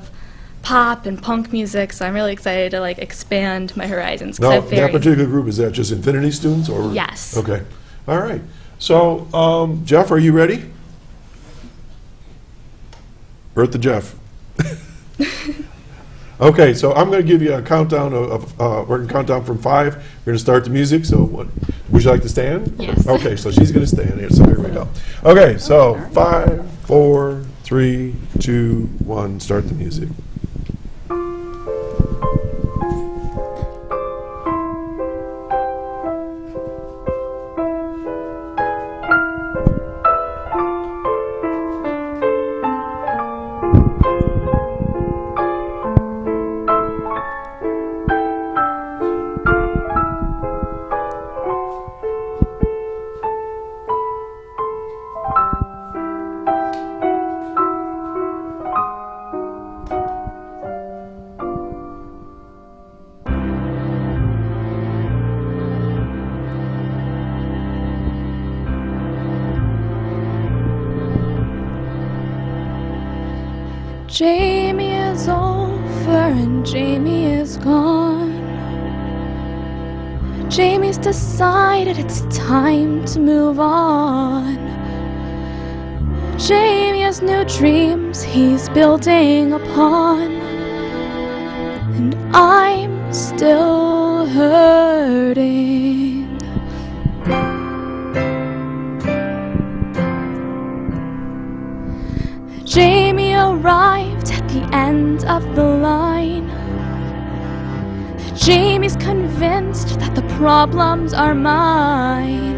pop and punk music, so I'm really excited to like expand my horizons. Now, that particular group, is that just Infinity students? Or? Yes. Okay. All right. So, um, Jeff, are you ready? Earth to Jeff. Okay, so I'm going to give you a countdown. Of, uh, we're going to count down from five. We're going to start the music. So, what, would you like to stand? Yes. Okay, so she's going to stand here. So here we go. Okay, so five, four, three, two, one. Start the music. Jamie is over and Jamie is gone. Jamie's decided it's time to move on. Jamie has new dreams he's building upon. And I'm still hurting. Jamie arrived at the end of the line. Jamie's convinced that the problems are mine.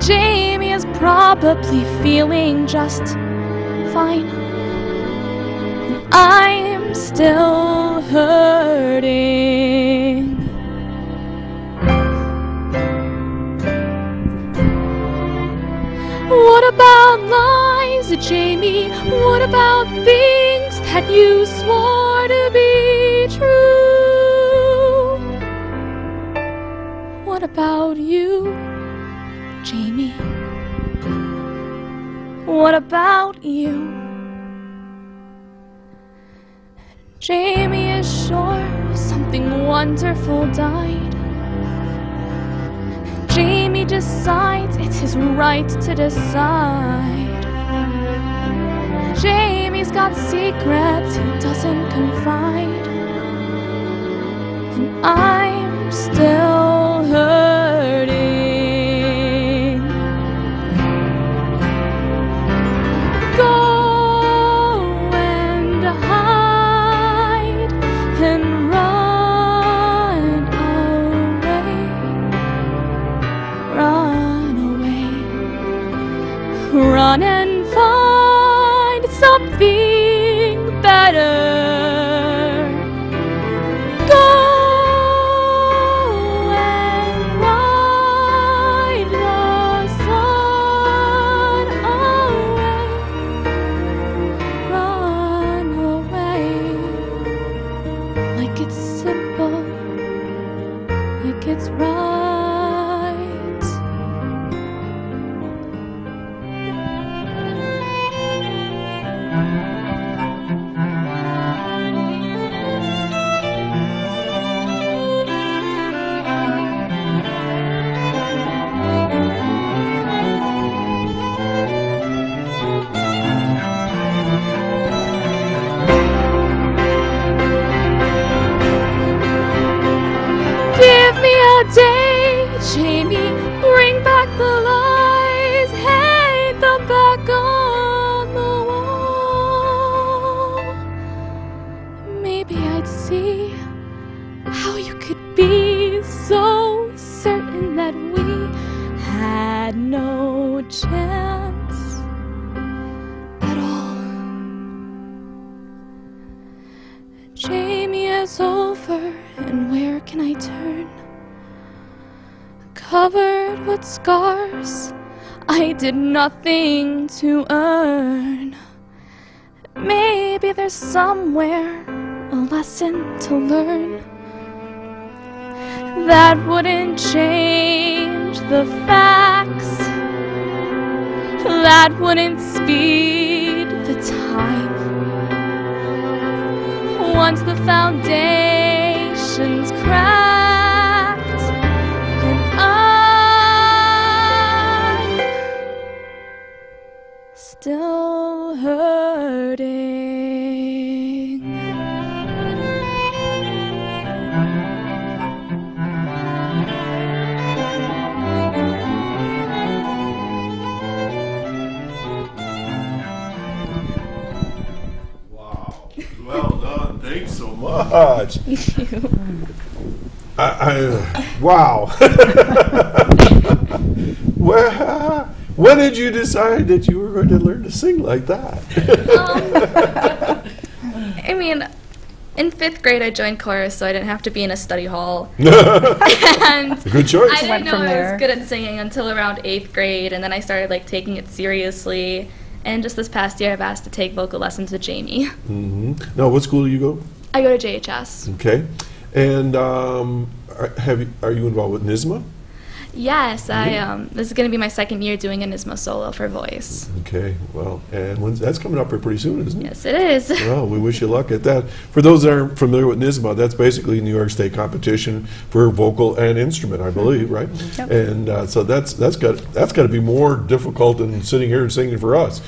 Jamie is probably feeling just fine. I'm still hurting. What about lies, Jamie? What about things that you swore to be true? What about you, Jamie? What about you? Jamie is sure something wonderful died. Jamie decides it's his right to decide. Jamie's got secrets he doesn't confide. And I'm still hurting. Go and hide and run. Run and find something better. Go and ride the sun away. Run away. Like it's simple, like it's right. Scars I did nothing to earn. Maybe there's somewhere a lesson to learn that wouldn't change the facts, that wouldn't speed the time. Once the foundation's cracked, still hurting. Wow. Well done. Thanks so much. Thank you. I, I, wow. Well, when did you decide that you were going to learn to sing like that? um, I mean, in fifth grade I joined chorus, so I didn't have to be in a study hall. And good choice. I didn't Went know I there. was good at singing until around eighth grade, and then I started like taking it seriously. And just this past year, I've asked to take vocal lessons with Jamie. Mm-hmm. Now, what school do you go? I go to J H S. Okay, and um, are, have you, are you involved with N Y S S M A? Yes, I. Um, this is going to be my second year doing an N Y S S M A solo for voice. Okay, well, and when's, that's coming up pretty soon, isn't it? Yes, it is. Well, we wish you luck at that. For those that aren't familiar with N Y S S M A, that's basically New York State competition for vocal and instrument, I believe, right? Yep. And uh, so that's that's got that's got to be more difficult than sitting here and singing for us.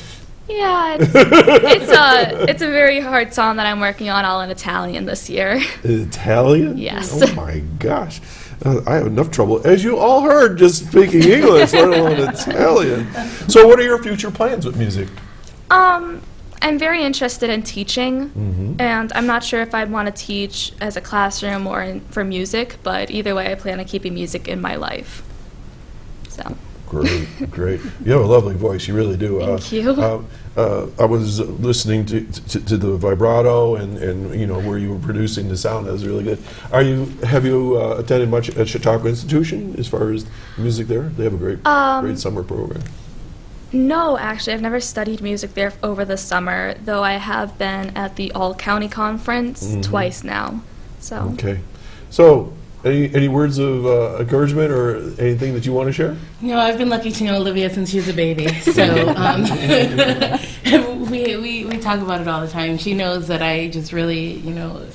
Yeah, it's, it's a it's a very hard song that I'm working on all in Italian this year. Italian? Yes. Oh my gosh. Uh, I have enough trouble, as you all heard, just speaking English, let alone Italian. So what are your future plans with music? Um, I'm very interested in teaching, mm-hmm. and I'm not sure if I'd want to teach as a classroom or in, for music, but either way, I plan on keeping music in my life. So. Great, great. You have a lovely voice, you really do. Thank uh, you. Uh, uh, I was listening to, to, to the vibrato and, and, you know, where you were producing the sound. That was really good. Are you, have you uh, attended much at Chautauqua Institution as far as music there? They have a great, um, great summer program. No, actually, I've never studied music there over the summer, though I have been at the All-County Conference mm-hmm. twice now. So. Okay. So. Any, any words of uh, encouragement or anything that you want to share? You know, I've been lucky to know Olivia since she was a baby. So um, we, we, we talk about it all the time. She knows that I just really, you know,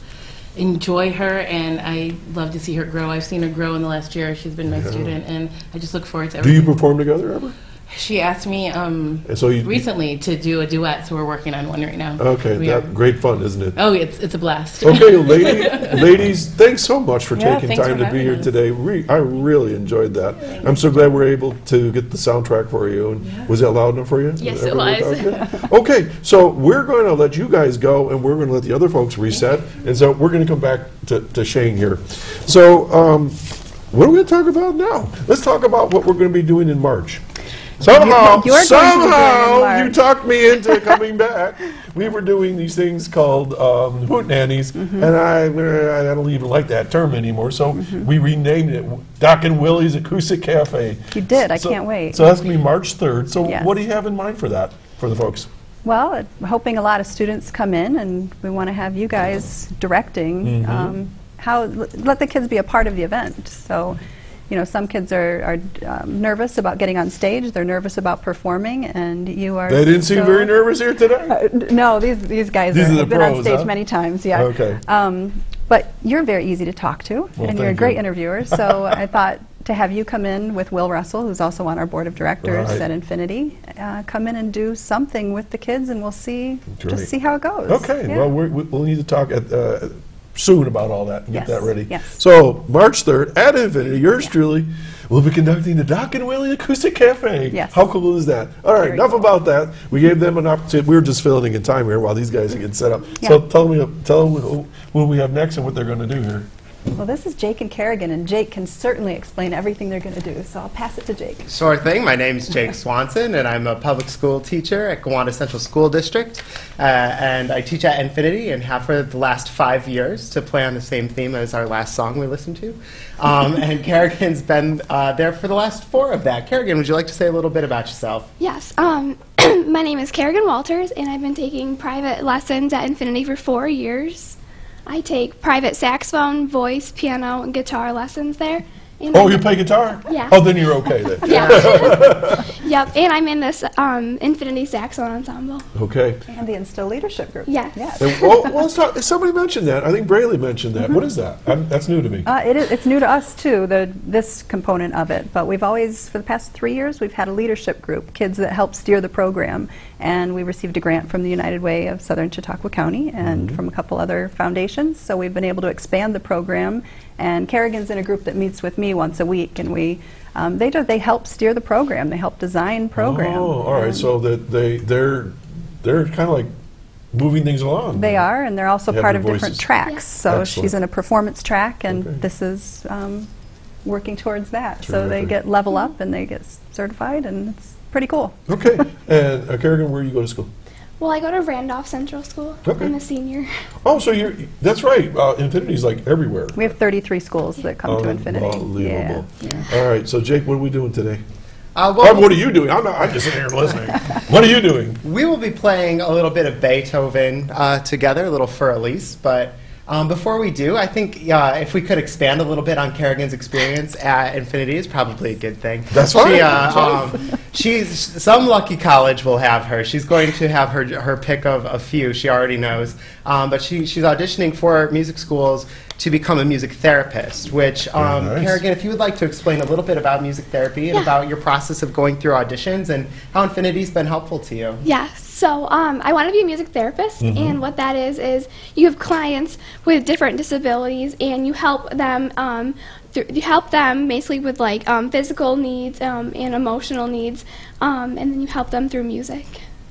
enjoy her, and I love to see her grow. I've seen her grow in the last year. She's been my yeah. student, and I just look forward to everything. Do you perform together ever? She asked me um, so you, recently to do a duet, so we're working on one right now. Okay, that, great fun, isn't it? Oh, it's it's a blast. Okay, lady, ladies, thanks so much for yeah, taking time for to be here us. today. Re I really enjoyed that. Yeah, I'm so glad we we're able to get the soundtrack for you. And yeah. Was that loud enough for you? Yes, it was. Okay, so we're going to let you guys go, and we're going to let the other folks reset. And so we're going to come back to, to Shane here. So um, what are we going to talk about now? Let's talk about what we're going to be doing in March. Somehow, You're somehow, you talked me into coming back. We were doing these things called um, hootenannies, mm-hmm. and I, I don't even like that term anymore, so mm-hmm. we renamed it Doc and Willie's Acoustic Cafe. You did, I so, can't wait. So that's going to be March third, so yes. What do you have in mind for that, for the folks? Well, uh, hoping a lot of students come in, and we want to have you guys directing mm-hmm. um, how, let the kids be a part of the event. So. You know, some kids are, are um, nervous about getting on stage. They're nervous about performing, and you are. They didn't so seem very nervous here today. Uh, no, these these guys these are, are the have been pros, on stage huh? many times. Yeah. Okay. Um, but you're very easy to talk to, well, and you're a great you. interviewer. So I thought to have you come in with Will Russell, who's also on our board of directors right. at Infinity, uh, come in and do something with the kids, and we'll see great. just see how it goes. Okay. Yeah. Well, we're, we'll need to talk at. Uh, soon about all that and yes, get that ready. Yes. So March third at Infinity, yours yeah. truly will be conducting the Doc and Willie Acoustic Cafe. Yes. How cool is that? All right, Very enough cool. about that. We gave them an opportunity. We were just filling in time here while these guys are getting set up. Yeah. So tell me, tell them what we have next and what they're going to do here. Well, this is Jake and Kerrigan, and Jake can certainly explain everything they're going to do, so I'll pass it to Jake. Sure thing. My name is Jake Swanson, and I'm a public school teacher at Gowanda Central School District, uh, and I teach at Infinity and have for the last five years to play on the same theme as our last song we listened to. Um, and Kerrigan's been uh, there for the last four of that. Kerrigan, would you like to say a little bit about yourself? Yes. Um, my name is Kerrigan Walters, and I've been taking private lessons at Infinity for four years. I take private saxophone, voice, piano, and guitar lessons there. And oh, you play guitar? Yeah. Oh, then you're okay then. Yeah. Yep, and I'm in this um, Infinity Saxophone Ensemble. Okay. And the Instill Leadership Group. Yes. yes. And, well, well, let's talk, somebody mentioned that. I think Braley mentioned that. Mm-hmm. What is that? I'm, that's new to me. Uh, it is, it's new to us, too, the, this component of it. But we've always, for the past three years, we've had a leadership group, kids that help steer the program. And we received a grant from the United Way of Southern Chautauqua County and mm-hmm. from a couple other foundations. So we've been able to expand the program. And Kerrigan's in a group that meets with me once a week, and we um, they do, they help steer the program, they help design program. Oh, all right. So that they they're they're kind of like moving things along. They are, and they're also part of different tracks. Yeah. So Excellent. she's in a performance track, and okay. this is um, working towards that. Terrific. So they get level up, and they get certified, and it's pretty cool. Okay. And uh, Kerrigan, where do you go to school? Well, I go to Randolph Central School. Okay. I'm a senior. Oh, so you're, that's right. Uh, Infinity's like everywhere. We have thirty-three schools that come um, to Infinity. Unbelievable. Yeah. Yeah. All right, so Jake, what are we doing today? Uh, well, um, what are you doing? I'm, not, I'm just sitting here listening. What are you doing? We will be playing a little bit of Beethoven uh, together, a little for Elise, but Um, before we do, I think uh, if we could expand a little bit on Kerrigan's experience at Infinity is probably a good thing. That's right. She, uh, um, she's, some lucky college will have her. She's going to have her, her pick of a few. She already knows. Um, but she, she's auditioning for music schools to become a music therapist, which, um, nice. Kerrigan, if you would like to explain a little bit about music therapy and yeah. about your process of going through auditions and how Infinity's been helpful to you. Yeah, so um, I want to be a music therapist, mm-hmm. and what that is is you have clients with different disabilities, and you help them um, th you help them basically with like um, physical needs um, and emotional needs, um, and then you help them through music.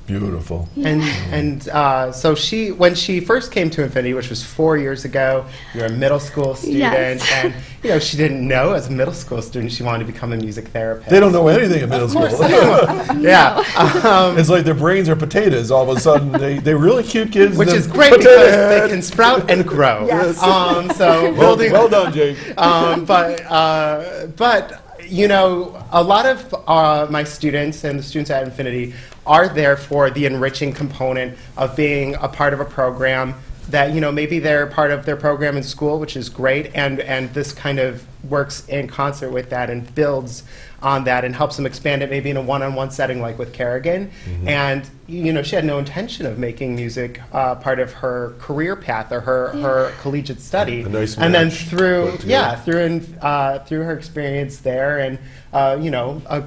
Beautiful. Yeah. And and uh, so she, when she first came to Infinity, which was four years ago, you were a middle school student, yes. and you know she didn't know as a middle school student she wanted to become a music therapist. They don't know anything in middle school. Yeah, um, it's like their brains are potatoes. All of a sudden, they they really cute kids, which is great because they can sprout and grow. Yes. Um, so well, well done, Jake. Um, but uh, but. You know, a lot of uh, my students and the students at Infinity are there for the enriching component of being a part of a program that, you know, maybe they're part of their program in school, which is great, and, and this kind of works in concert with that and builds on that and helps them expand it maybe in a one-on-one setting like with Kerrigan. Mm-hmm. And, you know, she had no intention of making music uh, part of her career path or her, yeah. her collegiate study. A nice and then through, yeah, through, in, uh, through her experience there and, uh, you know, a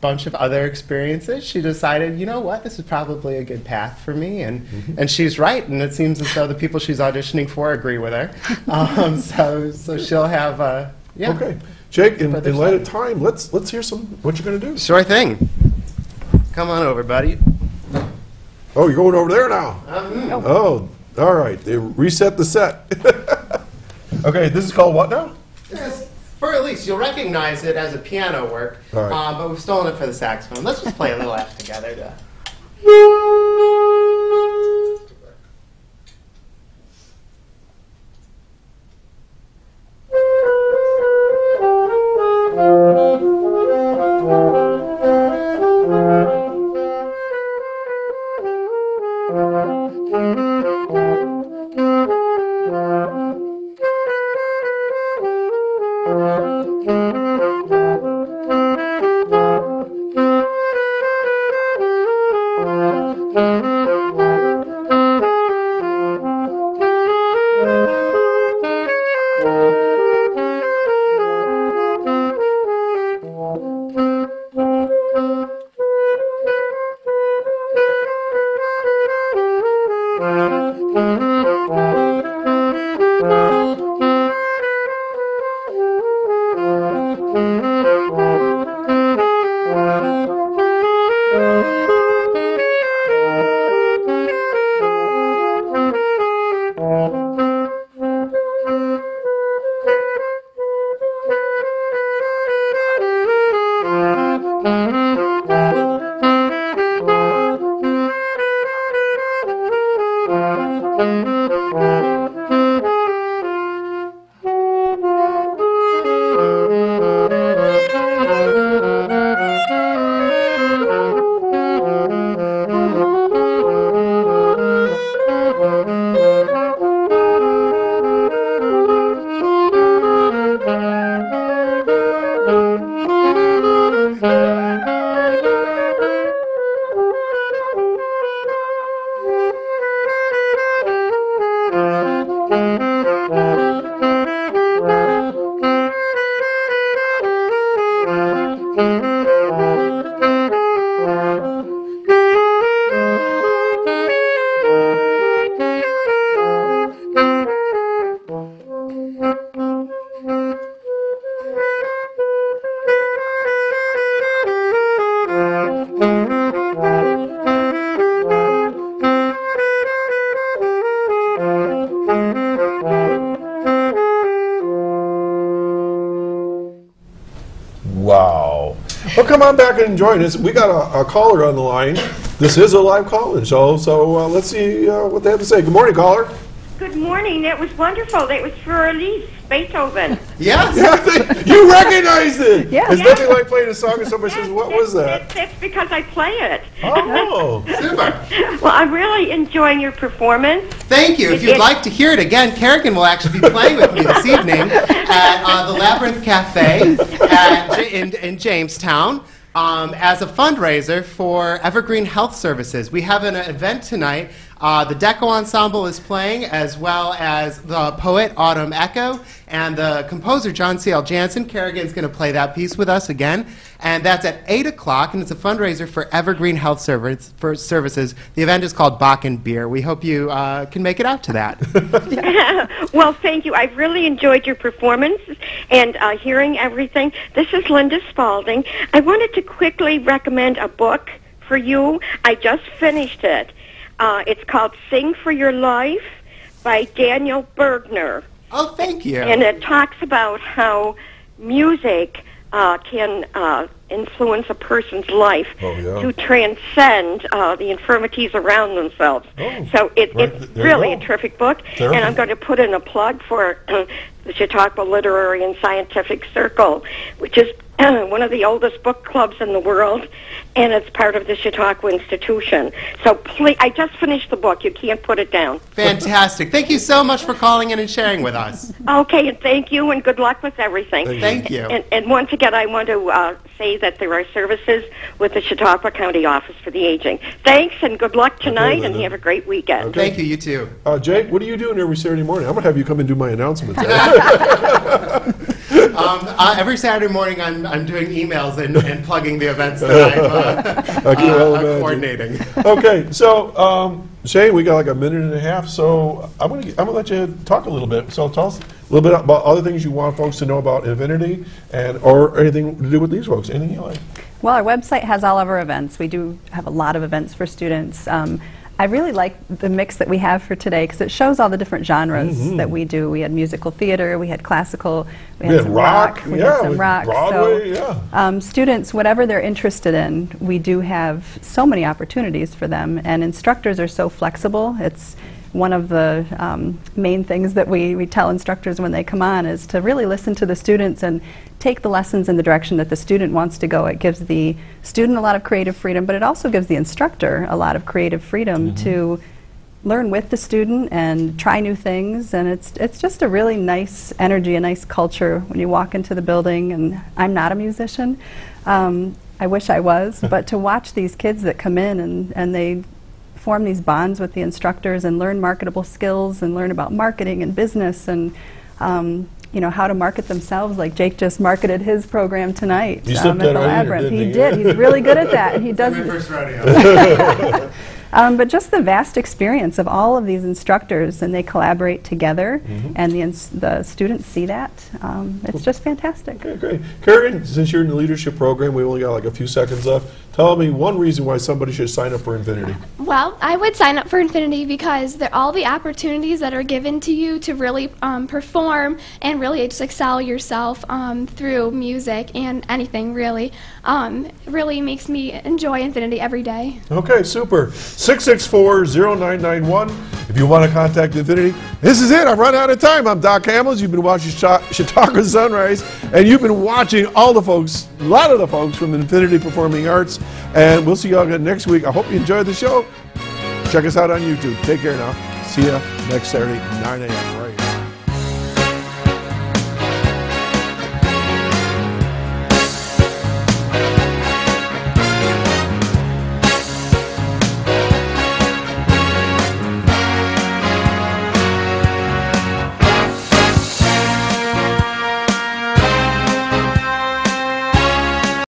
bunch of other experiences, she decided, you know what, this is probably a good path for me. And, mm-hmm. and she's right, and it seems as though the people she's auditioning for agree with her. Um, so, so she'll have, uh, yeah. Okay. Jake, in, in light of time, let's let's hear some what you're going to do. Sure thing. Come on over, buddy. Oh, you're going over there now. Um, oh, all right. They reset the set. Okay, this is called what now? Yes, for at least you'll recognize it as a piano work, all right. uh, but we've stolen it for the saxophone. Let's just play a little F together. To come on back and join us. We got a, a caller on the line. This is a live call-in show, so uh, let's see uh, what they have to say. Good morning, caller. Good morning. It was wonderful. It was for Elise, Beethoven. Yes. Yes. You recognize it. Yes. It's yes. nothing like playing a song and somebody yes. says, what that's, was that? That's because I play it. Oh, super. Well, I'm really enjoying your performance. Thank you. If you'd it, like to hear it again, Kerrigan will actually be playing with me this evening at uh, the Labyrinth Cafe at, in, in Jamestown. Um, as a fundraiser for Evergreen Health Services. We have an uh, event tonight. Uh, the Deco Ensemble is playing, as well as the poet Autumn Echo and the composer John C L Jansen. Kerrigan's going to play that piece with us again. And that's at eight o'clock, and it's a fundraiser for Evergreen Health Service, for Services. The event is called Bach and Beer. We hope you uh, can make it out to that. Well, thank you. I've really enjoyed your performance and uh, hearing everything. This is Linda Spalding. I wanted to quickly recommend a book for you. I just finished it. Uh, it's called Sing for Your Life by Daniel Bergner. Oh, thank you. And it talks about how music uh, can uh, influence a person's life oh, yeah. to transcend uh, the infirmities around themselves. Oh, so it, right, it's really a terrific book. There. And I'm going to put in a plug for uh, the Chautauqua Literary and Scientific Circle, which is one of the oldest book clubs in the world, and it's part of the Chautauqua Institution. So please, I just finished the book. You can't put it down. Fantastic. Thank you so much for calling in and sharing with us. Okay, and thank you, and good luck with everything. Thank you. Thank you. And, and once again, I want to uh, say that there are services with the Chautauqua County Office for the Aging. Thanks, and good luck tonight, okay, and have a great weekend. Okay. Thank you, you too. Uh, Jake, what are you doing every Saturday morning? I'm going to have you come and do my announcements. Um, uh, every Saturday morning, I'm, I'm doing emails and, and plugging the events that I'm uh, uh, uh, coordinating. Okay, so um, Shane, we got like a minute and a half, so I'm going to I'm going to let you talk a little bit. So tell us a little bit about other things you want folks to know about Infinity, and or anything to do with these folks, anything you like. Well, our website has all of our events. We do have a lot of events for students. Um, I really like the mix that we have for today because it shows all the different genres mm-hmm. that we do. We had musical theater, we had classical, we had, we had some rock, rock we yeah, had some rock. Broadway, so, yeah. um, students, whatever they're interested in, we do have so many opportunities for them, and instructors are so flexible. It's one of the um, main things that we, we tell instructors when they come on is to really listen to the students and take the lessons in the direction that the student wants to go. It gives the student a lot of creative freedom, but it also gives the instructor a lot of creative freedom mm-hmm. to learn with the student and try new things, and it's it's just a really nice energy, a nice culture when you walk into the building. And I'm not a musician. Um, I wish I was, but to watch these kids that come in and, and they form these bonds with the instructors and learn marketable skills and learn about marketing and business and um, you know, how to market themselves, like Jake just marketed his program tonight um, at the Labyrinth. He did. He's really good at that. He does. My first rodeo. um, but just the vast experience of all of these instructors, and they collaborate together, mm-hmm. and the ins the students see that. Um, it's just fantastic. Okay, great. Kerrigan, since you're in the leadership program, we only got like a few seconds left. Tell me one reason why somebody should sign up for Infinity. Well, I would sign up for Infinity because there are all the opportunities that are given to you to really um, perform and really just excel yourself um, through music and anything really. Um, really makes me enjoy Infinity every day. Okay, super. six six four, zero nine nine one if you want to contact Infinity. This is it. I've run out of time. I'm Doc Hamels. You've been watching Chautauqua Sunrise, and you've been watching all the folks, a lot of the folks from Infinity Performing Arts. And we'll see you all again next week. I hope you enjoyed the show. Check us out on YouTube. Take care now. See ya next Saturday, nine a m right